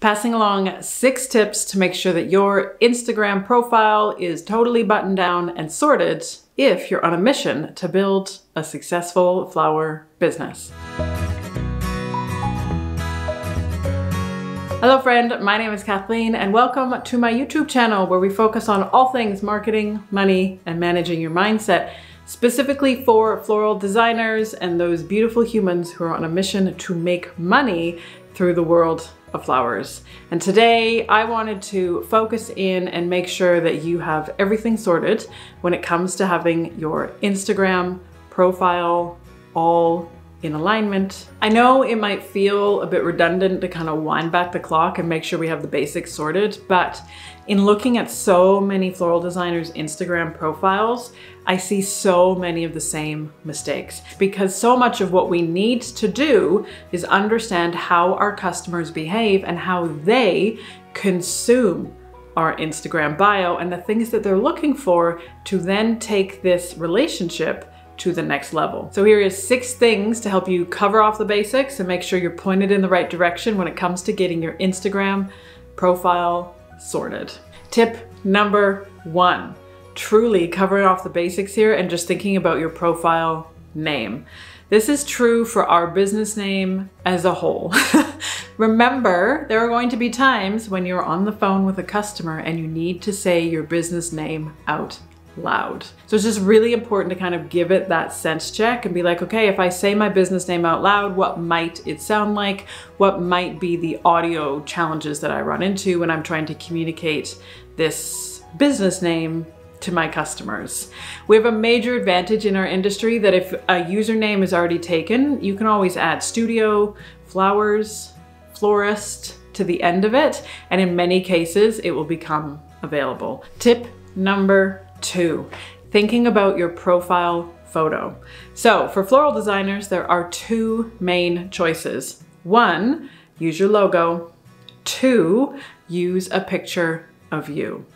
Passing along 6 tips to make sure that your Instagram profile is totally buttoned down and sorted if you're on a mission to build a successful flower business. Hello friend, my name is Kathleen and welcome to my YouTube channel where we focus on all things marketing, money, and managing your mindset, specifically for floral designers and those beautiful humans who are on a mission to make money through the world of flowers. And today I wanted to focus in and make sure that you have everything sorted when it comes to having your Instagram profile all in alignment. I know it might feel a bit redundant to kind of wind back the clock and make sure we have the basics sorted, but in looking at so many floral designers' Instagram profiles, I see so many of the same mistakes because so much of what we need to do is understand how our customers behave and how they consume our Instagram bio and the things that they're looking for to then take this relationship to the next level. So here is 6 things to help you cover off the basics and make sure you're pointed in the right direction when it comes to getting your Instagram profile sorted. Tip number 1, truly covering off the basics here and just thinking about your profile name. This is true for our business name as a whole. Remember, there are going to be times when you're on the phone with a customer and you need to say your business name out loud. So it's just really important to kind of give it that sense check and be like, okay, if I say my business name out loud, what might it sound like? What might be the audio challenges that I run into when I'm trying to communicate this business name to my customers? We have a major advantage in our industry that if a username is already taken, you can always add studio, flowers, florist to the end of it. And in many cases, it will become available. Tip number 2, thinking about your profile photo. So for floral designers, there are 2 main choices. 1, use your logo. 2, use a picture of you.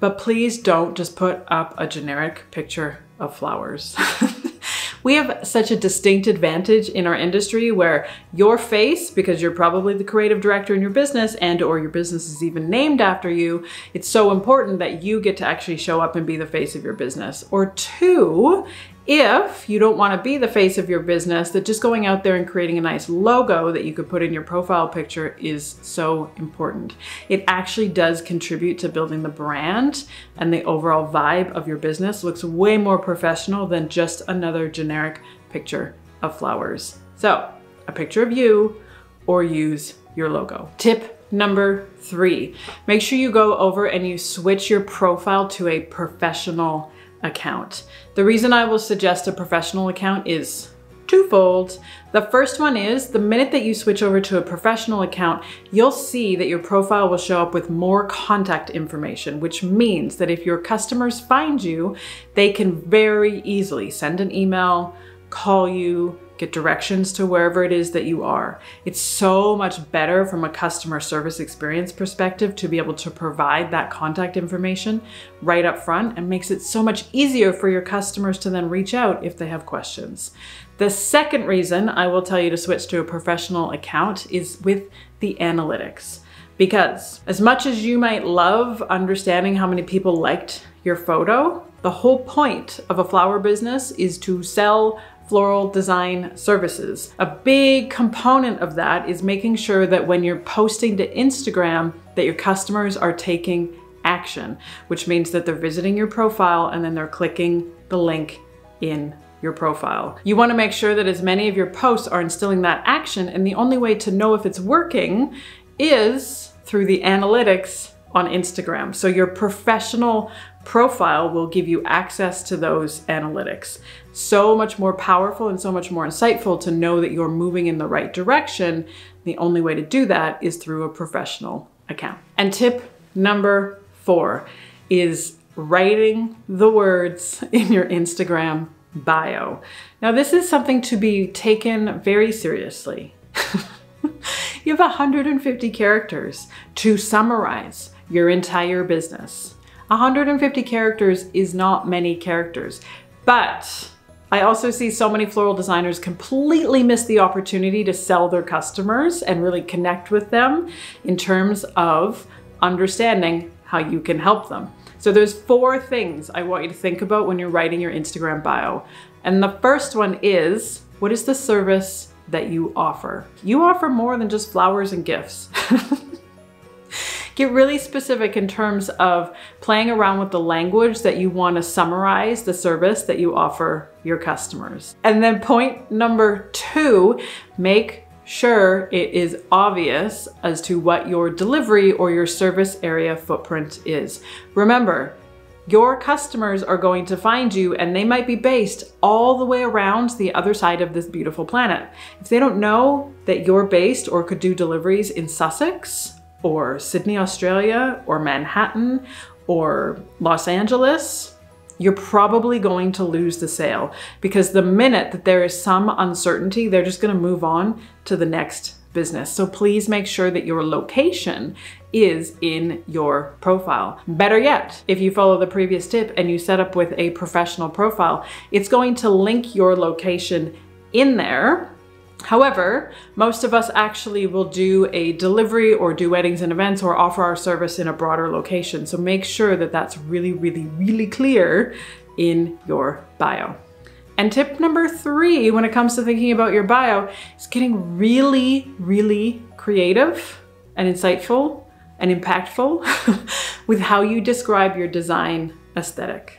But please don't just put up a generic picture of flowers. We have such a distinct advantage in our industry where your face, because you're probably the creative director in your business and or your business is even named after you, it's so important that you get to actually show up and be the face of your business. Or 2, if you don't want to be the face of your business, that just going out there and creating a nice logo that you could put in your profile picture is so important. It actually does contribute to building the brand, and the overall vibe of your business looks way more professional than just another generic picture of flowers. So a picture of you or use your logo. Tip number 3, make sure you go over and you switch your profile to a professional account. The reason I will suggest a professional account is twofold. The first one is the minute that you switch over to a professional account, you'll see that your profile will show up with more contact information, which means that if your customers find you, they can very easily send an email, call you, get directions to wherever it is that you are. It's so much better from a customer service experience perspective to be able to provide that contact information right up front, and makes it so much easier for your customers to then reach out if they have questions. The second reason I will tell you to switch to a professional account is with the analytics. Because as much as you might love understanding how many people liked your photo, the whole point of a flower business is to sell floral design services. A big component of that is making sure that when you're posting to Instagram, that your customers are taking action, which means that they're visiting your profile and then they're clicking the link in your profile. You want to make sure that as many of your posts are instilling that action, and the only way to know if it's working is through the analytics on Instagram. So your professional profile will give you access to those analytics. So much more powerful and so much more insightful to know that you're moving in the right direction. The only way to do that is through a professional account. And tip number 4 is writing the words in your Instagram bio. Now, this is something to be taken very seriously. You have 150 characters to summarize your entire business. 150 characters is not many characters, but I also see so many floral designers completely miss the opportunity to sell their customers and really connect with them in terms of understanding how you can help them. So there's 4 things I want you to think about when you're writing your Instagram bio. And the first one is, what is the service that you offer? You offer more than just flowers and gifts. Get really specific in terms of playing around with the language that you want to summarize the service that you offer your customers. And then point number 2, make sure it is obvious as to what your delivery or your service area footprint is. Remember, your customers are going to find you and they might be based all the way around the other side of this beautiful planet. If they don't know that you're based or could do deliveries in Sussex or Sydney, Australia, or Manhattan, or Los Angeles, you're probably going to lose the sale, because the minute that there is some uncertainty, they're just going to move on to the next business. So please make sure that your location is in your profile. Better yet, if you follow the previous tip and you set up with a professional profile, it's going to link your location in there. However, most of us actually will do a delivery or do weddings and events or offer our service in a broader location. So make sure that that's really, really, really clear in your bio. And tip number 3, when it comes to thinking about your bio, is getting really, really creative and insightful and impactful with how you describe your design aesthetic.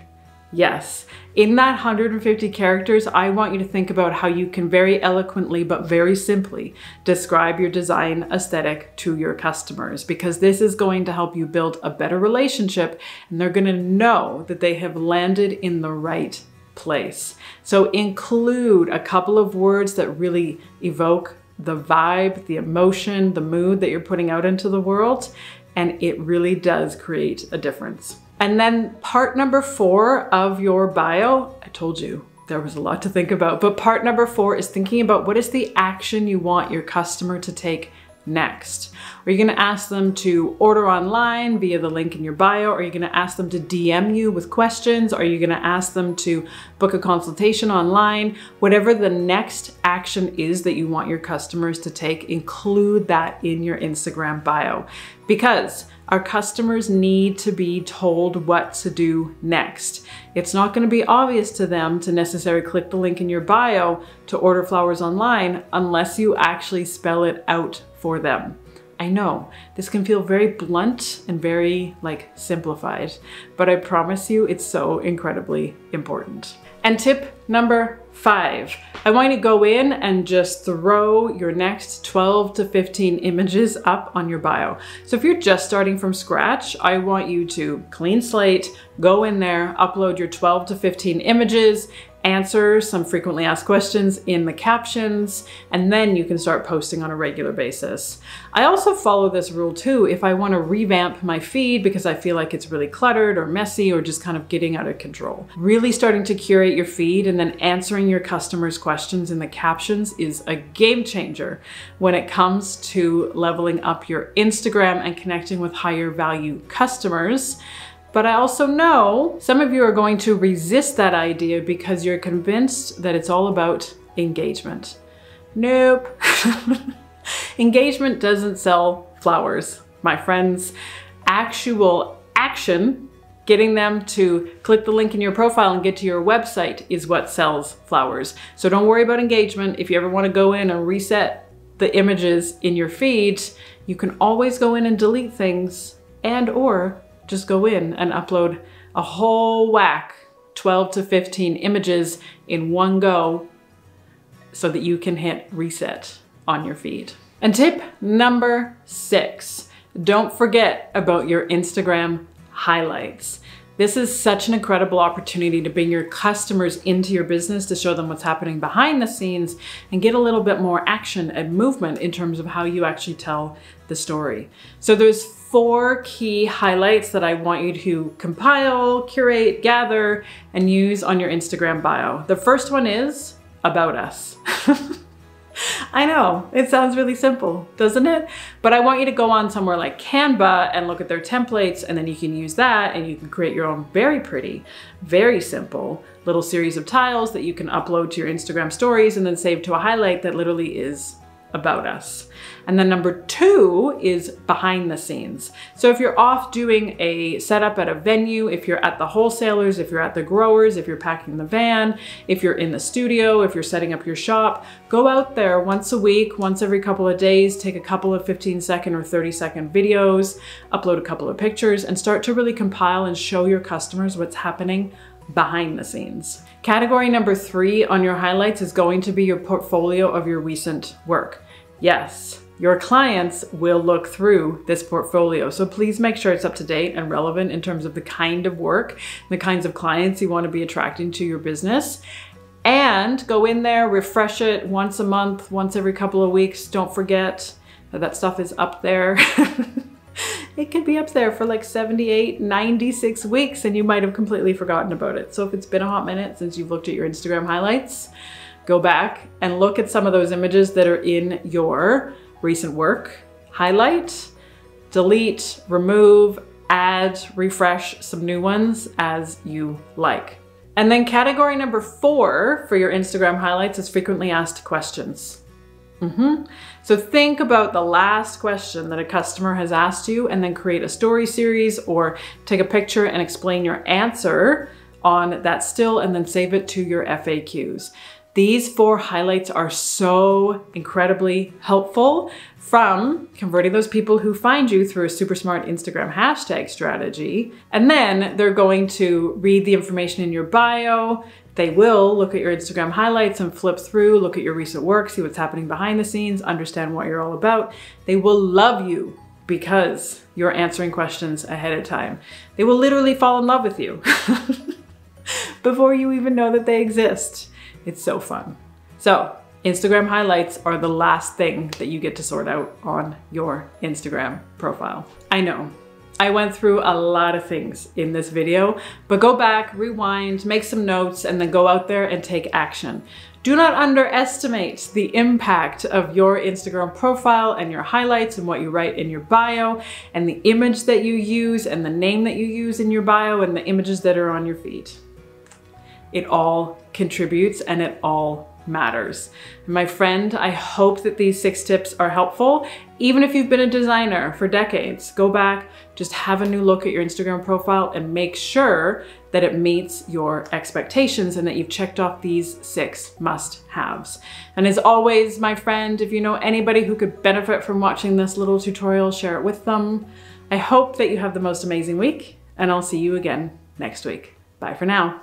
Yes, in that 150 characters, I want you to think about how you can very eloquently but very simply describe your design aesthetic to your customers, because this is going to help you build a better relationship and they're going to know that they have landed in the right place. So include a couple of words that really evoke the vibe, the emotion, the mood that you're putting out into the world, and it really does create a difference. And then part number 4 of your bio, I told you there was a lot to think about, but part number 4 is thinking about what is the action you want your customer to take next. Are you going to ask them to order online via the link in your bio? Are you going to ask them to DM you with questions? Are you going to ask them to book a consultation online? Whatever the next action is that you want your customers to take, include that in your Instagram bio, because our customers need to be told what to do next. It's not going to be obvious to them to necessarily click the link in your bio to order flowers online unless you actually spell it out for them. I know this can feel very blunt and very simplified, but I promise you it's so incredibly important. And tip number 5, I want you to go in and just throw your next 12 to 15 images up on your bio. So if you're just starting from scratch, I want you to clean slate, go in there, upload your 12 to 15 images, answer some frequently asked questions in the captions, and then you can start posting on a regular basis. I also follow this rule too if I want to revamp my feed because I feel like it's really cluttered or messy or just kind of getting out of control. Really starting to curate your feed and then answering your customers' questions in the captions is a game changer when it comes to leveling up your Instagram and connecting with higher value customers. But I also know some of you are going to resist that idea because you're convinced that it's all about engagement. Nope. Engagement doesn't sell flowers, my friends. Actual action, getting them to click the link in your profile and get to your website, is what sells flowers. So don't worry about engagement. If you ever want to go in and reset the images in your feed, you can always go in and delete things, and or just go in and upload a whole whack, 12 to 15 images in one go, so that you can hit reset on your feed. And tip number 6, don't forget about your Instagram highlights. This is such an incredible opportunity to bring your customers into your business, to show them what's happening behind the scenes and get a little bit more action and movement in terms of how you actually tell the story. So there's 4 key highlights that I want you to compile, curate, gather, and use on your Instagram bio. The first one is about us. I know, it sounds really simple, doesn't it? But I want you to go on somewhere like Canva and look at their templates, and then you can use that and you can create your own very pretty, very simple little series of tiles that you can upload to your Instagram stories and then save to a highlight that literally is about us. And then number two is behind the scenes. So if you're off doing a setup at a venue, if you're at the wholesalers, if you're at the growers, if you're packing the van, if you're in the studio, if you're setting up your shop, go out there once a week, once every couple of days, take a couple of 15-second or 30-second videos, upload a couple of pictures, and start to really compile and show your customers what's happening behind the scenes. Category number three on your highlights is going to be your portfolio of your recent work. Yes, your clients will look through this portfolio, so please make sure it's up to date and relevant in terms of the kind of work, the kinds of clients you want to be attracting to your business. And go in there, refresh it once a month, once every couple of weeks. Don't forget that that stuff is up there. It could be up there for like 78, 96 weeks and you might have completely forgotten about it. So if it's been a hot minute since you've looked at your Instagram highlights, go back and look at some of those images that are in your recent work highlight, delete, remove, add, refresh some new ones as you like. And then category number four for your Instagram highlights is frequently asked questions. So think about the last question that a customer has asked you and then create a story series or take a picture and explain your answer on that still and then save it to your FAQs. These four highlights are so incredibly helpful, from converting those people who find you through a super smart Instagram hashtag strategy. And then they're going to read the information in your bio. They will look at your Instagram highlights and flip through, look at your recent work, see what's happening behind the scenes, understand what you're all about. They will love you because you're answering questions ahead of time. They will literally fall in love with you before you even know that they exist. It's so fun. So Instagram highlights are the last thing that you get to sort out on your Instagram profile. I know. I went through a lot of things in this video, but go back, rewind, make some notes, and then go out there and take action. Do not underestimate the impact of your Instagram profile and your highlights and what you write in your bio and the image that you use and the name that you use in your bio and the images that are on your feed. It all contributes and it all matters. My friend, I hope that these 6 tips are helpful. Even if you've been a designer for decades, go back, just have a new look at your Instagram profile and make sure that it meets your expectations and that you've checked off these 6 must-haves. And as always, my friend, if you know anybody who could benefit from watching this little tutorial, share it with them. I hope that you have the most amazing week, and I'll see you again next week. Bye for now.